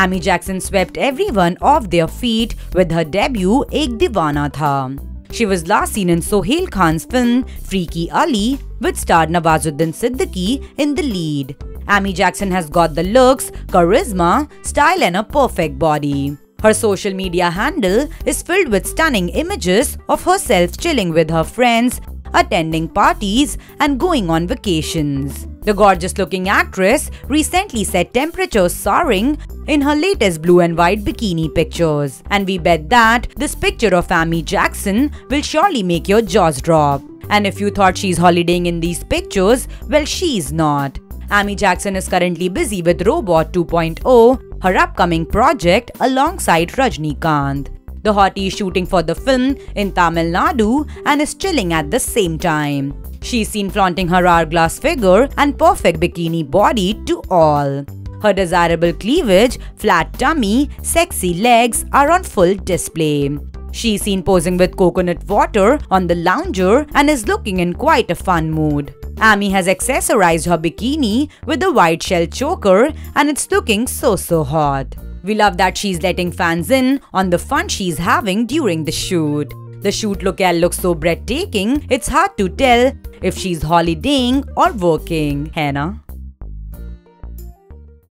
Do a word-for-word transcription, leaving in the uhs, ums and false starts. Amy Jackson swept everyone off their feet with her debut Ek Deewana Tha. She was last seen in Sohail Khan's film Freaky Ali, which starred Nawazuddin Siddiqui in the lead. Amy Jackson has got the looks, charisma, style and a perfect body. Her social media handle is filled with stunning images of herself chilling with her friends, attending parties and going on vacations. The gorgeous-looking actress recently set temperatures soaring in her latest blue and white bikini pictures. And we bet that this picture of Amy Jackson will surely make your jaws drop. And if you thought she's holidaying in these pictures, well, she's not. Amy Jackson is currently busy with Robot two point oh, her upcoming project alongside Rajinikanth. The hottie is shooting for the film in Tamil Nadu and is chilling at the same time. She's seen flaunting her hourglass figure and perfect bikini body to all. Her desirable cleavage, flat tummy, sexy legs are on full display. She's seen posing with coconut water on the lounger and is looking in quite a fun mood. Amy has accessorized her bikini with a white shell choker and it's looking so so hot. We love that she's letting fans in on the fun she's having during the shoot. The shoot locale looks so breathtaking, it's hard to tell if she's holidaying or working, है ना?